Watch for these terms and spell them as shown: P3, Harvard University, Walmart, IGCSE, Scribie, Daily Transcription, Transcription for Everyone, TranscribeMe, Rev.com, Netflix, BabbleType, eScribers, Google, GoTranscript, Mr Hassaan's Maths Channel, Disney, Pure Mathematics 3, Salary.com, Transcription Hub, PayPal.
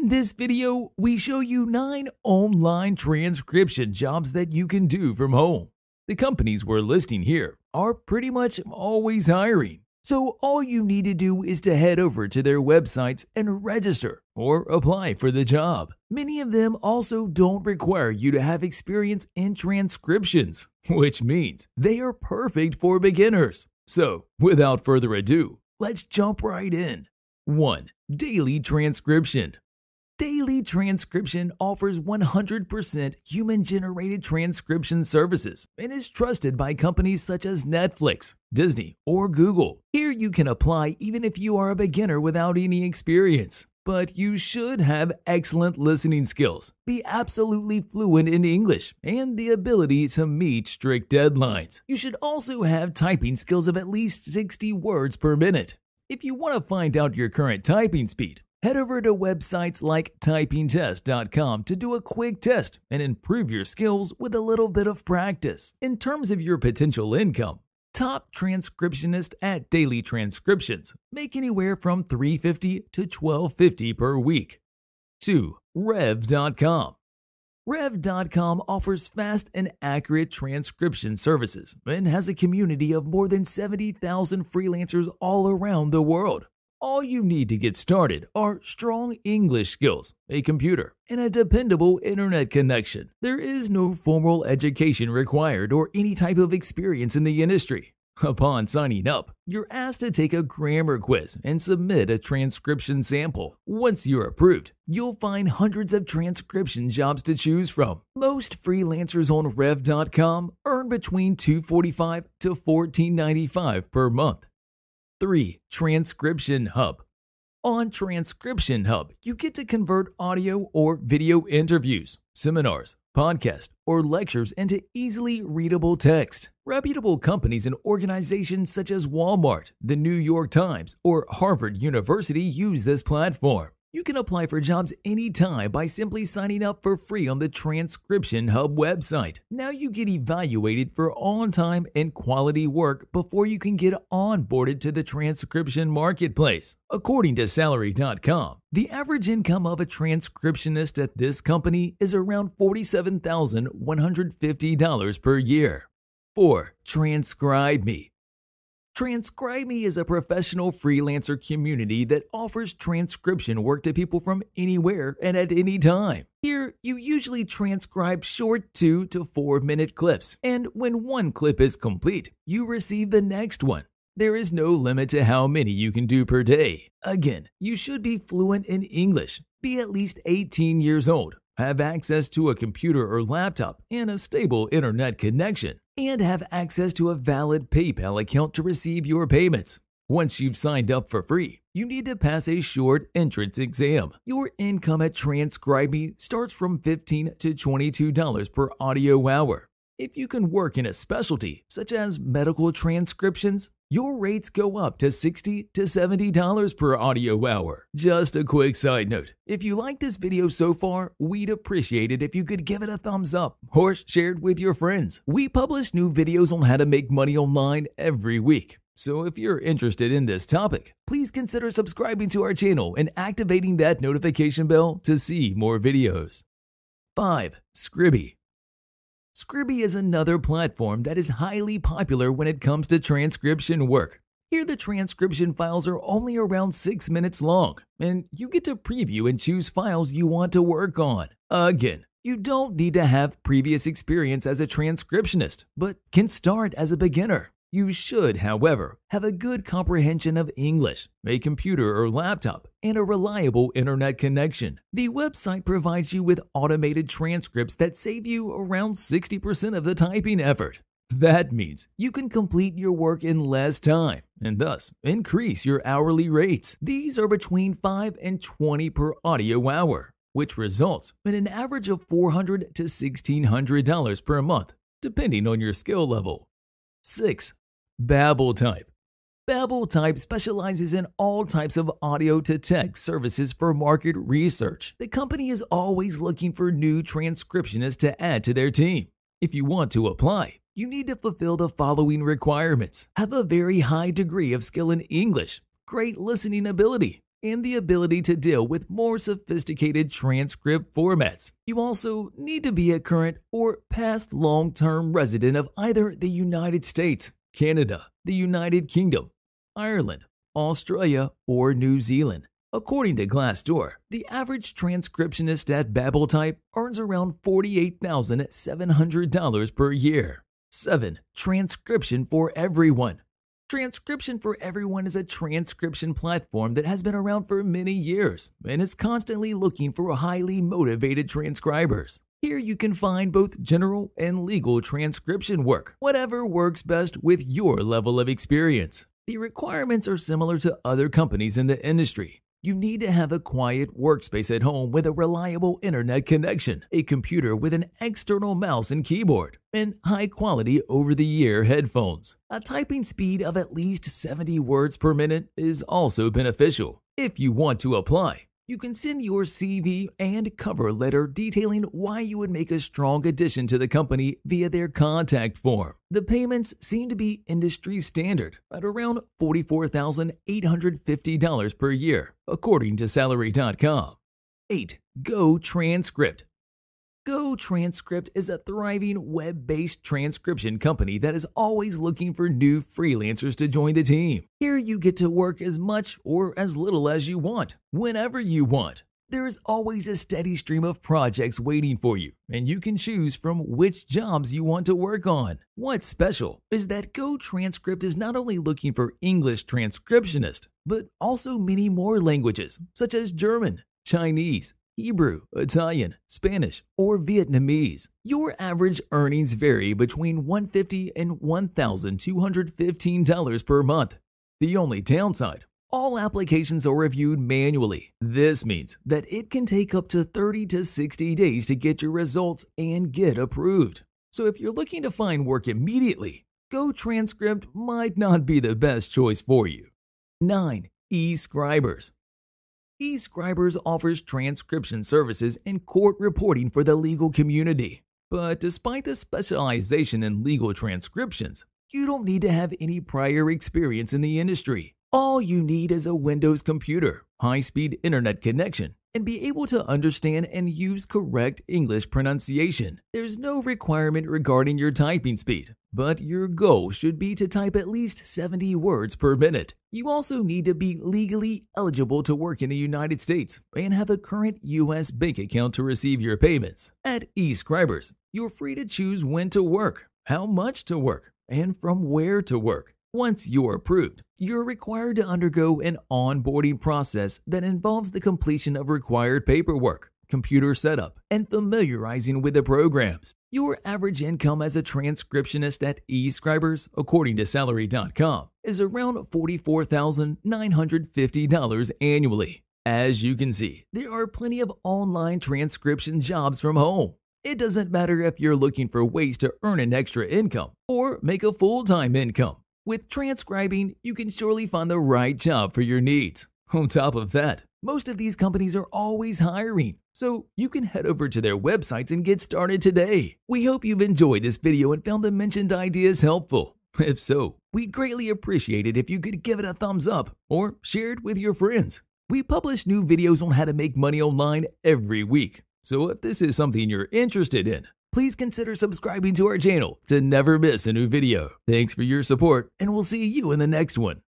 In this video, we show you 9 online transcription jobs that you can do from home. The companies we're listing here are pretty much always hiring, so all you need to do is to head over to their websites and register or apply for the job. Many of them also don't require you to have experience in transcriptions, which means they are perfect for beginners. So, without further ado, let's jump right in. 1. Daily Transcription. Daily Transcription offers 100% human-generated transcription services and is trusted by companies such as Netflix, Disney, or Google. Here you can apply even if you are a beginner without any experience, but you should have excellent listening skills, be absolutely fluent in English, and the ability to meet strict deadlines. You should also have typing skills of at least 60 words per minute. If you want to find out your current typing speed, head over to websites like typingtest.com to do a quick test and improve your skills with a little bit of practice. In terms of your potential income, top transcriptionists at Daily Transcriptions make anywhere from $350 to $1250 per week. 2. Rev.com. Rev.com offers fast and accurate transcription services and has a community of more than 70,000 freelancers all around the world. All you need to get started are strong English skills, a computer, and a dependable internet connection. There is no formal education required or any type of experience in the industry. Upon signing up, you're asked to take a grammar quiz and submit a transcription sample. Once you're approved, you'll find hundreds of transcription jobs to choose from. Most freelancers on Rev.com earn between $245 to $1495 per month. 3. Transcription Hub. On Transcription Hub, you get to convert audio or video interviews, seminars, podcasts, or lectures into easily readable text. Reputable companies and organizations such as Walmart, the New York Times, or Harvard University use this platform. You can apply for jobs anytime by simply signing up for free on the Transcription Hub website. Now you get evaluated for on-time and quality work before you can get onboarded to the transcription marketplace. According to Salary.com, the average income of a transcriptionist at this company is around $47,150 per year. 4. TranscribeMe. TranscribeMe is a professional freelancer community that offers transcription work to people from anywhere and at any time. Here, you usually transcribe short 2 to 4 minute clips, and when one clip is complete, you receive the next one. There is no limit to how many you can do per day. Again, you should be fluent in English, be at least 18 years old, have access to a computer or laptop and a stable internet connection, and have access to a valid PayPal account to receive your payments. Once you've signed up for free, you need to pass a short entrance exam. Your income at TranscribeMe starts from $15 to $22 per audio hour. If you can work in a specialty, such as medical transcriptions, your rates go up to $60 to $70 per audio hour. Just a quick side note, if you like this video so far, we'd appreciate it if you could give it a thumbs up or share it with your friends. We publish new videos on how to make money online every week, so if you're interested in this topic, please consider subscribing to our channel and activating that notification bell to see more videos. 5. Scribie. Scribie is another platform that is highly popular when it comes to transcription work. Here the transcription files are only around 6 minutes long, and you get to preview and choose files you want to work on. Again, you don't need to have previous experience as a transcriptionist, but can start as a beginner. You should, however, have a good comprehension of English, a computer or laptop, and a reliable internet connection. The website provides you with automated transcripts that save you around 60% of the typing effort. That means you can complete your work in less time and thus increase your hourly rates. These are between $5 and $20 per audio hour, which results in an average of $400 to $1,600 per month, depending on your skill level. 6. BabbleType. BabbleType specializes in all types of audio-to-text services for market research. The company is always looking for new transcriptionists to add to their team. If you want to apply, you need to fulfill the following requirements: have a very high degree of skill in English, great listening ability, and the ability to deal with more sophisticated transcript formats. You also need to be a current or past long-term resident of either the United States, Canada, the United Kingdom, Ireland, Australia, or New Zealand. According to Glassdoor, the average transcriptionist at BabbleType earns around $48,700 per year. 7. Transcription for Everyone. Transcription for Everyone is a transcription platform that has been around for many years and is constantly looking for highly motivated transcribers. Here you can find both general and legal transcription work, whatever works best with your level of experience. The requirements are similar to other companies in the industry. You need to have a quiet workspace at home with a reliable internet connection, a computer with an external mouse and keyboard, and high-quality over-the-ear headphones. A typing speed of at least 70 words per minute is also beneficial. If you want to apply, you can send your CV and cover letter detailing why you would make a strong addition to the company via their contact form. The payments seem to be industry standard at around $44,850 per year, according to Salary.com. 8. GoTranscript. GoTranscript is a thriving web-based transcription company that is always looking for new freelancers to join the team. Here you get to work as much or as little as you want, whenever you want. There is always a steady stream of projects waiting for you, and you can choose from which jobs you want to work on. What's special is that GoTranscript is not only looking for English transcriptionists, but also many more languages, such as German, Chinese, Hebrew, Italian, Spanish, or Vietnamese. Your average earnings vary between $150 and $1,215 per month. The only downside, all applications are reviewed manually. This means that it can take up to 30 to 60 days to get your results and get approved. So if you're looking to find work immediately, GoTranscript might not be the best choice for you. 9. eScribers. eScribers offers transcription services and court reporting for the legal community. But despite the specialization in legal transcriptions, you don't need to have any prior experience in the industry. All you need is a Windows computer, high-speed internet connection, and be able to understand and use correct English pronunciation. There's no requirement regarding your typing speed, but your goal should be to type at least 70 words per minute. You also need to be legally eligible to work in the United States and have a current U.S. bank account to receive your payments. At eScribers, you're free to choose when to work, how much to work, and from where to work. Once you're approved, you're required to undergo an onboarding process that involves the completion of required paperwork, computer setup, and familiarizing with the programs. Your average income as a transcriptionist at eScribers, according to Salary.com, is around $44,950 annually. As you can see, there are plenty of online transcription jobs from home. It doesn't matter if you're looking for ways to earn an extra income or make a full-time income. With transcribing, you can surely find the right job for your needs. On top of that, most of these companies are always hiring, so you can head over to their websites and get started today. We hope you've enjoyed this video and found the mentioned ideas helpful. If so, we'd greatly appreciate it if you could give it a thumbs up or share it with your friends. We publish new videos on how to make money online every week, so if this is something you're interested in, please consider subscribing to our channel to never miss a new video. Thanks for your support, and we'll see you in the next one.